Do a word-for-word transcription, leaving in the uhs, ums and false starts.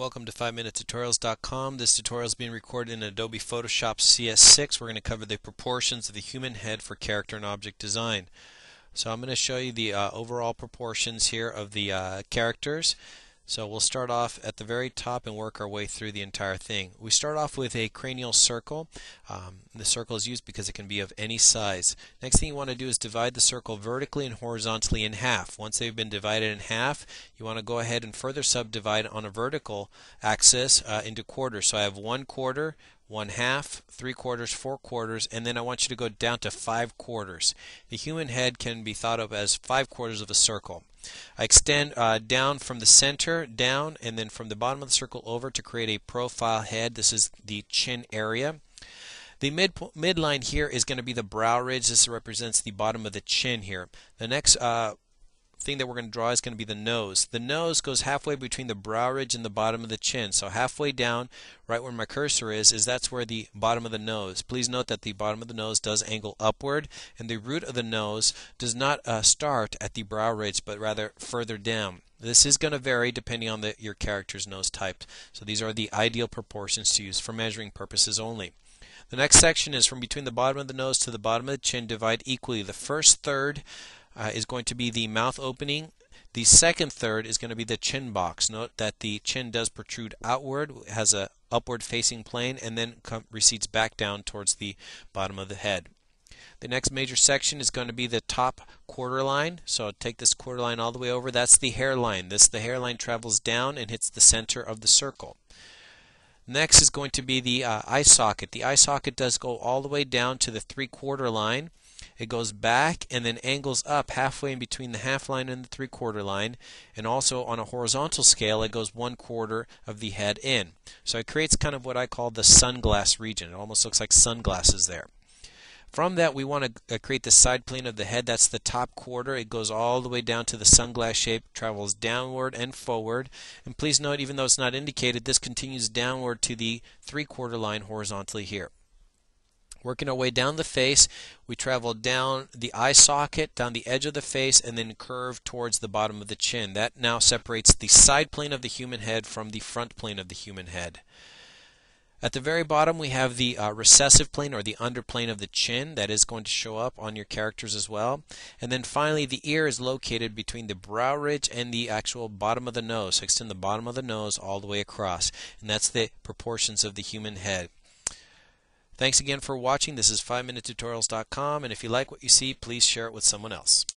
Welcome to five minute tutorials dot com. This tutorial is being recorded in Adobe Photoshop C S six. We're going to cover the proportions of the human head for character and object design. So I'm going to show you the uh, overall proportions here of the uh, characters. So we'll start off at the very top and work our way through the entire thing. We start off with a cranial circle. Um, the circle is used because it can be of any size. Next thing you want to do is divide the circle vertically and horizontally in half. Once they've been divided in half, you want to go ahead and further subdivide on a vertical axis uh, into quarters. So I have one quarter, one half, three quarters, four quarters, and then I want you to go down to five quarters. The human head can be thought of as five quarters of a circle. I extend uh, down from the center, down, and then from the bottom of the circle over to create a profile head. This is the chin area. The mid midline here is going to be the brow ridge. This represents the bottom of the chin here. The next uh, thing that we're going to draw is going to be the nose. The nose goes halfway between the brow ridge and the bottom of the chin. So halfway down, right where my cursor is, is that's where the bottom of the nose. Please note that the bottom of the nose does angle upward, and the root of the nose does not uh, start at the brow ridge, but rather further down. This is going to vary depending on the, your character's nose type. So these are the ideal proportions to use for measuring purposes only. The next section is from between the bottom of the nose to the bottom of the chin. Divide equally. The first third Uh, is going to be the mouth opening. The second third is going to be the chin box. Note that the chin does protrude outward, has a upward facing plane, and then come, recedes back down towards the bottom of the head. The next major section is going to be the top quarter line. So take this quarter line all the way over. That's the hairline. This the hairline travels down and hits the center of the circle. Next is going to be the uh, eye socket. The eye socket does go all the way down to the three quarter line. It goes back and then angles up halfway in between the half line and the three quarter line, and also on a horizontal scale it goes one quarter of the head in. So it creates kind of what I call the sunglass region. It almost looks like sunglasses there. From that we want to create the side plane of the head. That's the top quarter. It goes all the way down to the sunglass shape, travels downward and forward. And please note, even though it's not indicated, this continues downward to the three quarter line horizontally here. Working our way down the face, we travel down the eye socket, down the edge of the face, and then curve towards the bottom of the chin. That now separates the side plane of the human head from the front plane of the human head. At the very bottom we have the uh, recessive plane, or the underplane of the chin. That is going to show up on your characters as well. And then finally the ear is located between the brow ridge and the actual bottom of the nose. So extend the bottom of the nose all the way across. And that's the proportions of the human head. Thanks again for watching. This is five minute tutorials dot com, and if you like what you see, please share it with someone else.